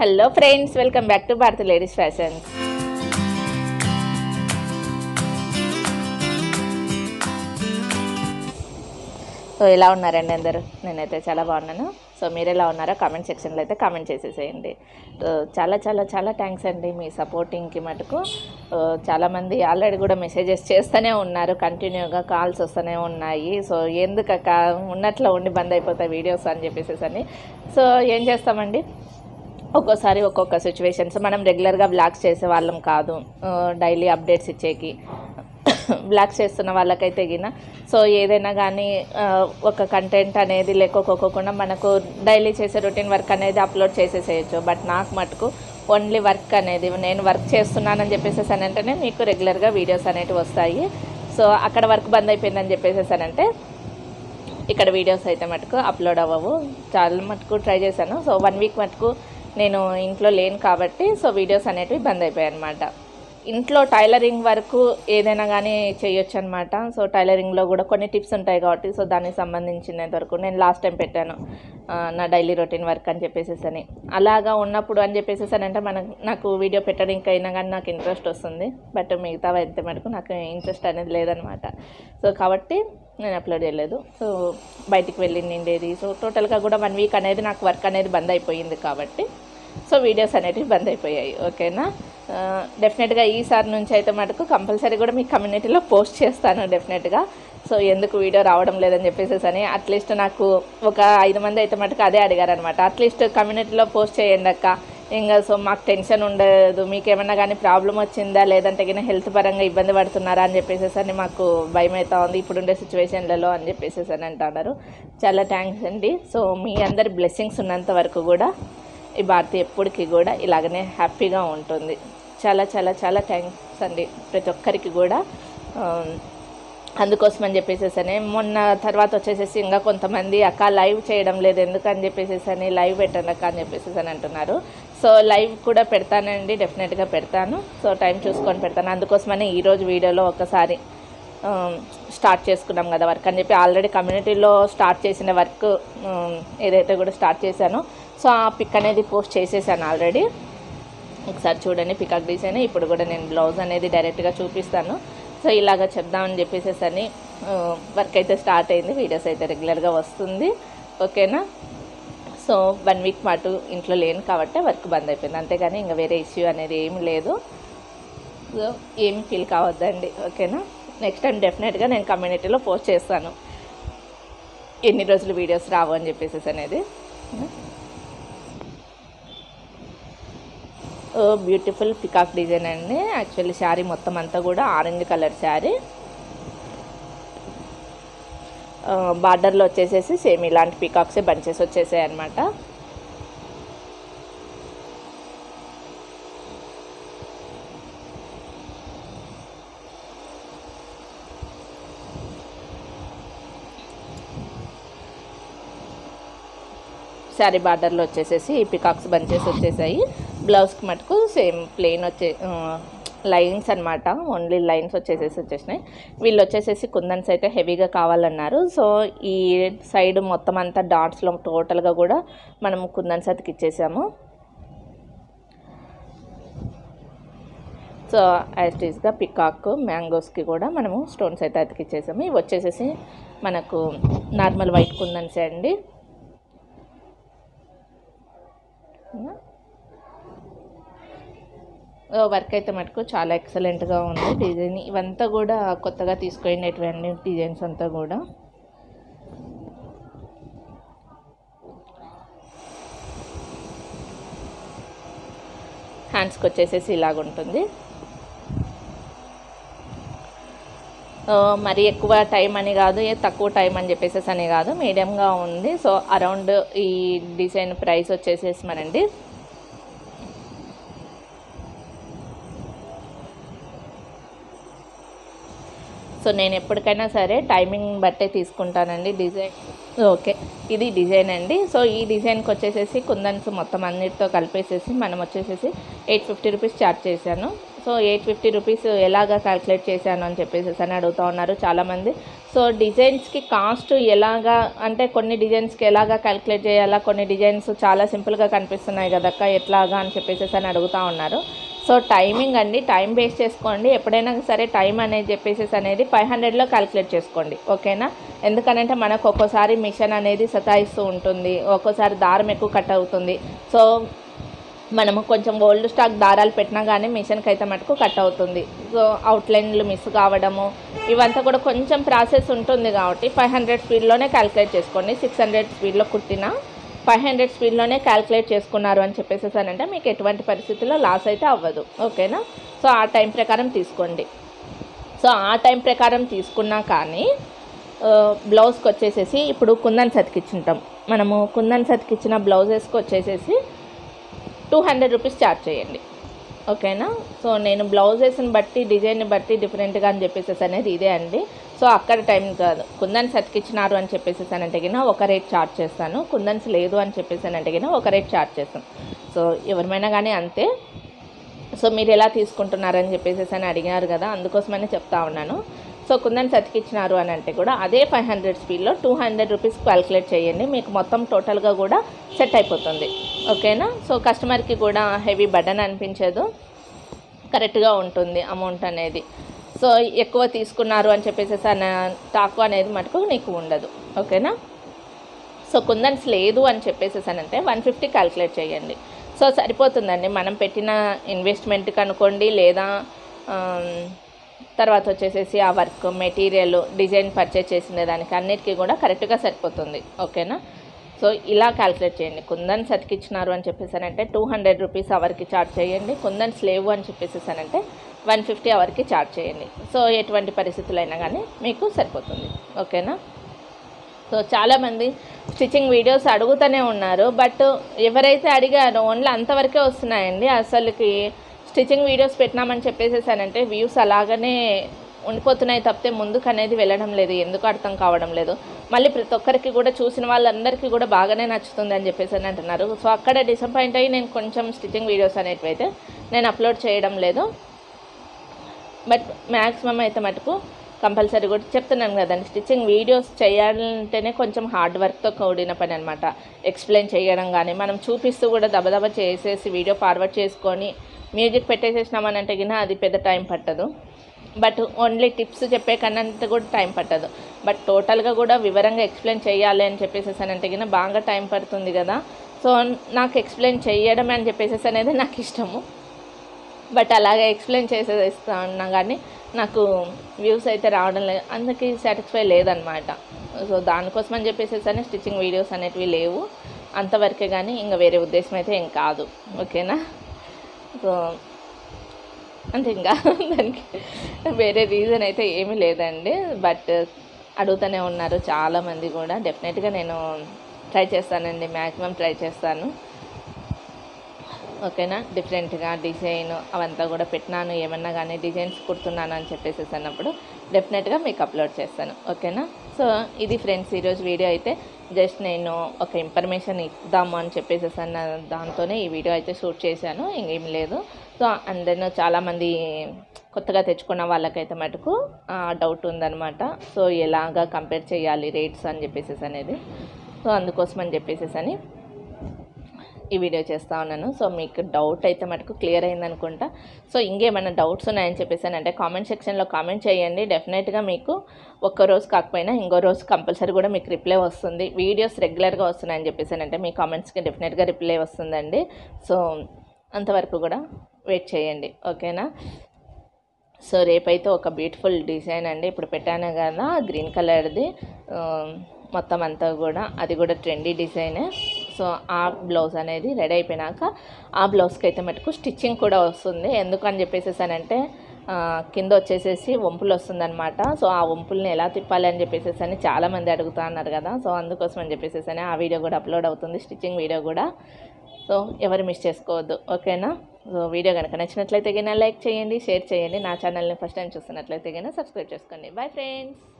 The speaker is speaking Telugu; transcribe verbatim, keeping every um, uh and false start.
Hello friends, welcome back to Bharathi Ladies Fashion. So ela unnarandi andaru nenaithe chala bagunnanu. So meer ela unnaro comment section lo aithe comment cheseseyandi. So chala chala chala thanks andi mee supporting ki mattuku. Chala mandi already kuda messages chestane unnaru continue ga calls ostane unnayi. So endukaka unnatla undi band ayipotayi videos ani cheppesesani. So em chestamandi ఒక్కోసారి ఒక్కొక్క సిచువేషన్స్ మనం రెగ్యులర్గా బ్లాగ్స్ చేసే వాళ్ళం కాదు, డైలీ అప్డేట్స్ ఇచ్చేకి బ్లాగ్స్ చేస్తున్న వాళ్ళకైతే గిన సో ఏదైనా కానీ ఒక కంటెంట్ అనేది లేకపోకుండా మనకు డైలీ చేసే రొటీన్ వర్క్ అనేది అప్లోడ్ చేసేసేయచ్చు. బట్ నాకు మటుకు ఓన్లీ వర్క్ అనేది నేను వర్క్ చేస్తున్నానని చెప్పేసి అని అంటేనే మీకు రెగ్యులర్గా వీడియోస్ అనేవి వస్తాయి. సో అక్కడ వర్క్ బంద్ అయిపోయిందని చెప్పేసి అని అంటే ఇక్కడ వీడియోస్ అయితే మటుకు అప్లోడ్ అవ్వవు. చాలా మటుకు ట్రై చేశాను. సో వన్ వీక్ మటుకు నేను ఇంట్లో లేను కాబట్టి సో వీడియోస్ అనేటివి బంద్ అయిపోయాయి అన్నమాట. ఇంట్లో టైలరింగ్ వరకు ఏదైనా కానీ చేయొచ్చు అనమాట. సో టైలరింగ్లో కూడా కొన్ని టిప్స్ ఉంటాయి కాబట్టి సో దానికి సంబంధించినంత వరకు నేను లాస్ట్ టైం పెట్టాను నా డైలీ రొటీన్ వర్క్ అని చెప్పేసేసని. అలాగా ఉన్నప్పుడు అని చెప్పేసేసని అంటే మన నాకు వీడియో పెట్టడం ఇంకా అయినా కానీ నాకు ఇంట్రెస్ట్ వస్తుంది. బట్ మిగతా అయితే మటుకు నాకు ఇంట్రెస్ట్ అనేది లేదనమాట. సో కాబట్టి నేను అప్లోడ్ చేయలేదు. సో బయటికి వెళ్ళి నిండేది. సో టోటల్గా కూడా వన్ వీక్ అనేది నాకు వర్క్ అనేది బంద్ అయిపోయింది కాబట్టి సో వీడియోస్ అనేటివి బంద్ అయిపోయాయి. ఓకేనా, డెఫినెట్గా ఈసారి నుంచి అయితే మటుకు కంపల్సరీ కూడా మీ కమ్యూనిటీలో పోస్ట్ చేస్తాను డెఫినెట్గా. సో ఎందుకు వీడియో రావడం లేదని చెప్పేసేసి అని అట్లీస్ట్ నాకు ఒక ఐదు మంది అయితే మటుకు అదే అడిగారు అనమాట. అట్లీస్ట్ కమ్యూనిటీలో పోస్ట్ చేయండి అక్క, ఇంకా సో మాకు టెన్షన్ ఉండదు, మీకు ఏమన్నా కానీ ప్రాబ్లం వచ్చిందా లేదంటే కానీ హెల్త్ పరంగా ఇబ్బంది పడుతున్నారా అని చెప్పేసేసి అని మాకు భయం అవుతా ఉంది ఇప్పుడుండే సిచ్యువేషన్లలో అని చెప్పేసేసి అని అంటున్నారు. చాలా థ్యాంక్స్ అండి. సో మీ అందరి బ్లెస్సింగ్స్ ఉన్నంత వరకు కూడా ఈ భారతి ఎప్పటికీ కూడా ఇలాగనే హ్యాపీగా ఉంటుంది. చాలా చాలా చాలా థ్యాంక్స్ అండి ప్రతి ఒక్కరికి కూడా. అందుకోసం అని చెప్పేసేసని మొన్న తర్వాత వచ్చేసేసి ఇంకా కొంతమంది అక్క లైవ్ చేయడం లేదు ఎందుకని చెప్పేసేసని లైవ్ పెట్టండి అక్క అని చెప్పేసేసని అంటున్నారు. సో లైవ్ కూడా పెడతానండి, డెఫినెట్గా పెడతాను. సో టైం చూసుకొని పెడతాను. అందుకోసమని ఈరోజు వీడియోలో ఒకసారి స్టార్ట్ చేసుకున్నాం కదా వర్క్ అని చెప్పి ఆల్రెడీ కమ్యూనిటీలో స్టార్ట్ చేసిన వర్క్ ఏదైతే కూడా స్టార్ట్ చేశానో సో ఆ పిక్ అనేది పోస్ట్ చేసేసాను ఆల్రెడీ. ఒకసారి చూడండి పికాక్ డిజైన్. ఇప్పుడు కూడా నేను బ్లౌజ్ అనేది డైరెక్ట్గా చూపిస్తాను. సో ఇలాగ చెప్దామని చెప్పేసేసని వర్క్ అయితే స్టార్ట్ అయింది. వీడియోస్ అయితే రెగ్యులర్గా వస్తుంది. ఓకేనా, సో వన్ వీక్ పాటు ఇంట్లో లేను కాబట్టి వర్క్ బంద్ అయిపోయింది అంతేగాని ఇంకా వేరే ఇష్యూ అనేది ఏమి లేదు. సో ఏమి ఫీల్ కావద్దండి. ఓకేనా, నెక్స్ట్ టైం డెఫినెట్గా నేను కమ్యూనిటీలో పోస్ట్ చేస్తాను ఎన్ని రోజులు వీడియోస్ రావు అని చెప్పేసేసి అనేది. బ్యూటిఫుల్ పికాక్ డిజైన్ అండి. యాక్చువల్లీ శారీ మొత్తం అంతా కూడా ఆరెంజ్ కలర్ శారీ, బార్డర్లో వచ్చేసేసి సేమ్ ఇలాంటి పికాక్సే బంచెస్ వచ్చేసాయి అన్నమాట. శారీ బార్డర్లో వచ్చేసేసి పికాక్స్ బంచెస్ వచ్చేసాయి. బ్లౌజ్కి మటుకు సేమ్ ప్లెయిన్ వచ్చే లైన్స్ అనమాట. ఓన్లీ లైన్స్ వచ్చేసేసి వచ్చేసినాయి. వీళ్ళు వచ్చేసేసి కుందన్స్ అయితే హెవీగా కావాలన్నారు. సో ఈ సైడ్ మొత్తం అంతా డాట్స్లో టోటల్గా కూడా మనం కుందన్స్ అతికి ఇచ్చేసాము. సో యాస్టీస్గా పికాక్ మ్యాంగోస్కి కూడా మనము స్టోన్స్ అయితే అతికిచ్చేసాము. ఇవి వచ్చేసేసి మనకు నార్మల్ వైట్ కుందన్సే అండి. వర్క్ అయితే మటుకు చాలా ఎక్సలెంట్గా ఉంది. డిజైన్ ఇవంతా కూడా కొత్తగా తీసుకునేటువంటి డిజైన్స్ అంతా కూడా. హ్యాండ్స్కి వచ్చేసేసి ఇలాగుంటుంది. మరి ఎక్కువ టైం అని కాదు, తక్కువ టైం అని చెప్పేసేసి అని కాదు, మీడియంగా ఉంది. సో అరౌండ్ ఈ డిజైన్ ప్రైస్ వచ్చేసేసి మనండి సో నేను ఎప్పటికైనా సరే టైమింగ్ బట్టే తీసుకుంటానండి డిజైన్. ఓకే, ఇది డిజైన్ అండి. సో ఈ డిజైన్కి వచ్చేసేసి కుందన్స్ మొత్తం అన్నిటితో కలిపేసేసి మనం వచ్చేసేసి ఎయిట్ ఫిఫ్టీ రూపీస్ ఛార్జ్ చేశాను. సో ఎయిట్ ఫిఫ్టీ రూపీస్ ఎలాగా క్యాల్కులేట్ చేశాను అని చెప్పేసి అని అడుగుతూ ఉన్నారు చాలామంది. సో డిజైన్స్కి కాస్ట్ ఎలాగా అంటే కొన్ని డిజైన్స్కి ఎలాగా క్యాలిక్యులేట్ చేయాలా, కొన్ని డిజైన్స్ చాలా సింపుల్గా కనిపిస్తున్నాయి కదక్క ఎట్లాగా అని చెప్పేసి అని అడుగుతూ ఉన్నారు. సో టైమింగ్ అండి, టైం బేస్ చేసుకోండి. ఎప్పుడైనా సరే టైం అనేది చెప్పేసి అనేది ఫైవ్ హండ్రెడ్లో క్యాలిక్యులేట్ చేసుకోండి, ఓకేనా. ఎందుకనంటే మనకు ఒక్కోసారి మిషన్ అనేది సతాయిస్తూ ఉంటుంది, ఒక్కోసారి దారం ఎక్కువ కట్ అవుతుంది. సో మనము కొంచెం ఓల్డ్ స్టాక్ దారాలు పెట్టినా కానీ మిషన్కి అయితే మటుకు కట్ అవుతుంది. సో అవుట్లైన్లు మిస్ కావడము ఇవంతా కూడా కొంచెం ప్రాసెస్ ఉంటుంది. కాబట్టి ఫైవ్ హండ్రెడ్ స్పీడ్లోనే క్యాలిక్యులేట్ చేసుకోండి. సిక్స్ హండ్రెడ్ స్పీడ్లో కుట్టినా ఫైవ్ హండ్రెడ్ స్పీడ్లోనే క్యాలిక్యులేట్ చేసుకున్నారు అని చెప్పేసేసానంటే మీకు ఎటువంటి పరిస్థితుల్లో లాస్ అయితే అవ్వదు, ఓకేనా. సో ఆ టైం ప్రకారం తీసుకోండి. సో ఆ టైం ప్రకారం తీసుకున్నా కానీ బ్లౌజ్కి వచ్చేసేసి ఇప్పుడు కుందన్ సతికిచ్చుంటాం మనము. కుందన్ సతికిచ్చిన బ్లౌజెస్కి వచ్చేసేసి టూ హండ్రెడ్ రూపీస్ ఛార్జ్ చేయండి, ఓకేనా. సో నేను బ్లౌజెస్ని బట్టి డిజైన్ని బట్టి డిఫరెంట్గా అని చెప్పేసేసి అనేది ఇదే అండి. సో అక్కడ టైం కాదు, కుందన్స్ అతికిచ్చినారు అని చెప్పేసేసి అని అడిగినా ఒక రేట్ ఛార్జ్ చేస్తాను, కుందన్స్ లేదు అని చెప్పేసి అని అడిగినా ఒక రేట్ ఛార్జ్ చేస్తాను. సో ఎవరిమైనా కానీ అంతే. సో మీరు ఎలా తీసుకుంటున్నారని చెప్పేసేసి అని అడిగినారు కదా, అందుకోసమని చెప్తా ఉన్నాను. సో కుందన్స్ అతికిచ్చినారు అని అంటే కూడా అదే ఫైవ్ హండ్రెడ్ స్పీడ్లో టూ హండ్రెడ్ రూపీస్ క్యాలిక్యులేట్ చేయండి, మీకు మొత్తం టోటల్గా కూడా సెట్ అయిపోతుంది, ఓకేనా. సో కస్టమర్కి కూడా హెవీ బర్డన్ అనిపించదు, కరెక్ట్గా ఉంటుంది అమౌంట్ అనేది. సో ఎక్కువ తీసుకున్నారు అని చెప్పేసి తక్కువ అనేది మటుకు నీకు ఉండదు, ఓకేనా. సో కుందన్స్ లేదు అని చెప్పేసేసానంటే వన్ ఫిఫ్టీ క్యాలిక్యులేట్ చేయండి. సో సరిపోతుందండి మనం పెట్టిన ఇన్వెస్ట్మెంట్కి అనుకోండి, లేదా తర్వాత వచ్చేసేసి ఆ వర్క్ మెటీరియల్ డిజైన్ పర్చేజ్ చేసిన దానికి అన్నిటికీ కూడా కరెక్ట్గా సరిపోతుంది, ఓకేనా. సో ఇలా క్యాలిక్యులేట్ చేయండి. కుందన్స్ అతికిచ్చినారు అని చెప్పేసానంటే టూ హండ్రెడ్ రూపీస్ అవర్కి ఛార్జ్ చేయండి, కుందన్స్ లేవు అని చెప్పేసేసానంటే వన్ ఫిఫ్టీ అవర్కి ఛార్జ్ చేయండి. సో ఎటువంటి పరిస్థితులైనా కానీ మీకు సరిపోతుంది, ఓకేనా. సో చాలామంది స్టిచ్చింగ్ వీడియోస్ అడుగుతూనే ఉన్నారు, బట్ ఎవరైతే అడిగారో ఓన్లీ అంతవరకే వస్తున్నాయండి. అసలుకి స్టిచ్చింగ్ వీడియోస్ పెట్టినామని చెప్పేసేసానంటే వ్యూస్ అలాగనే ఉండిపోతున్నాయి తప్పితే ముందుకు అనేది వెళ్ళడం లేదు, ఎందుకు అర్థం కావడం లేదు. మళ్ళీ ప్రతి ఒక్కరికి కూడా చూసిన వాళ్ళందరికీ కూడా బాగానే నచ్చుతుంది అని చెప్పేసి అని అంటున్నారు. సో అక్కడ డిసప్పాయింట్ అయ్యి నేను కొంచెం స్టిచ్చింగ్ వీడియోస్ అనేటివైతే నేను అప్లోడ్ చేయడం లేదు. బట్ మ్యాక్సిమం అయితే మటుకు కంపల్సరీ కూడా చెప్తున్నాను కదండి, స్టిచ్చింగ్ వీడియోస్ చేయాలంటేనే కొంచెం హార్డ్ వర్క్తో కూడిన పని అనమాట. ఎక్స్ప్లెయిన్ చేయడం కానీ మనం చూపిస్తూ కూడా దబదబా చేసేసి వీడియో ఫార్వర్డ్ చేసుకొని మ్యూజిక్ పెట్టేసేసినామని అంటే కినా అది పెద్ద టైం పట్టదు. బట్ ఓన్లీ టిప్స్ చెప్పే కన్నంత కూడా టైం పట్టదు. బట్ టోటల్గా కూడా వివరంగా ఎక్స్ప్లెయిన్ చేయాలి అని చెప్పేసేసానంటే కినా బాగా టైం పడుతుంది కదా. సో నాకు ఎక్స్ప్లెయిన్ చేయడం అని చెప్పేసేసి అనేది నాకు ఇష్టము, బట్ అలాగే ఎక్స్ప్లెయిన్ చేసేస్తా ఉన్నా కానీ నాకు వ్యూస్ అయితే రావడం లేదు, అందుకే సాటిస్ఫై లేదనమాట. సో దానికోసం అని చెప్పేసేసానే స్టిచ్చింగ్ వీడియోస్ అనేటివి లేవు అంతవరకే, కానీ ఇంకా వేరే ఉద్దేశం అయితే ఏం కాదు, ఓకేనా. సో అంతే, ఇంకా దానికి వేరే రీజన్ అయితే ఏమీ లేదండి. బట్ అడుగుతూనే ఉన్నారు చాలామంది కూడా, డెఫినెట్గా నేను ట్రై చేస్తానండి, మ్యాక్సిమం ట్రై చేస్తాను, ఓకేనా. డిఫరెంట్గా డిజైన్ అవంతా కూడా పెట్టినాను, ఏమన్నా కానీ డిజైన్స్ కుడుతున్నాను అని చెప్పేసి అన్నప్పుడు డెఫినెట్గా మీకు అప్లోడ్ చేస్తాను, ఓకేనా. సో ఇది ఫ్రెండ్స్ ఈరోజు వీడియో అయితే జస్ట్ నేను ఒక ఇన్ఫర్మేషన్ ఇద్దాము అని చెప్పేసి అన్న దాంతోనే ఈ వీడియో అయితే షూట్ చేశాను, ఇంకేం లేదు. సో అందరినో చాలామంది కొత్తగా తెచ్చుకున్న వాళ్ళకైతే మటుకు డౌట్ ఉందనమాట. సో ఎలాగా కంపేర్ చేయాలి రేట్స్ అని చెప్పేసి అనేది, సో అందుకోసం అని చెప్పేసి అని ఈ వీడియో చేస్తూ ఉన్నాను. సో మీకు డౌట్ అయితే మటుకు క్లియర్ అయిందనుకుంటా. సో ఇంకేమైనా డౌట్స్ ఉన్నాయని చెప్పేసి అంటే కామెంట్ సెక్షన్లో కామెంట్ చేయండి. డెఫినెట్గా మీకు ఒక్క రోజు కాకపోయినా ఇంకో రోజు కంపల్సరీ కూడా మీకు రిప్లై వస్తుంది. వీడియోస్ రెగ్యులర్గా వస్తున్నాయని చెప్పేసి అంటే మీ కామెంట్స్కి డెఫినెట్గా రిప్లై వస్తుందండి. సో అంతవరకు కూడా వెయిట్ చేయండి, ఓకేనా. సో రేపైతే ఒక బ్యూటిఫుల్ డిజైన్ అండి, ఇప్పుడు పెట్టాను కదా గ్రీన్ కలర్ది మొత్తం అంతా కూడా, అది కూడా ట్రెండీ డిజైనే. సో ఆ బ్లౌజ్ అనేది రెడీ అయిపోయినాక ఆ బ్లౌజ్కి అయితే మటుకు స్టిచ్చింగ్ కూడా వస్తుంది. ఎందుకని చెప్పేసేసానంటే కింద వచ్చేసేసి వంపులు వస్తుందన్నమాట. సో ఆ వంపుల్ని ఎలా తిప్పాలి అని చెప్పేసేసి అని చాలామంది అడుగుతా అన్నారు కదా. సో అందుకోసం అని చెప్పేసేసి ఆ వీడియో కూడా అప్లోడ్ అవుతుంది, స్టిచ్చింగ్ వీడియో కూడా. సో ఎవరు మిస్ చేసుకోవద్దు, ఓకేనా. సో వీడియో కనుక నచ్చినట్లయితే కన్నా లైక్ చేయండి, షేర్ చేయండి. నా ఛానల్ని ఫస్ట్ టైం చూస్తున్నట్లయితే కన్నా సబ్స్క్రైబ్ చేసుకోండి. Bye friends.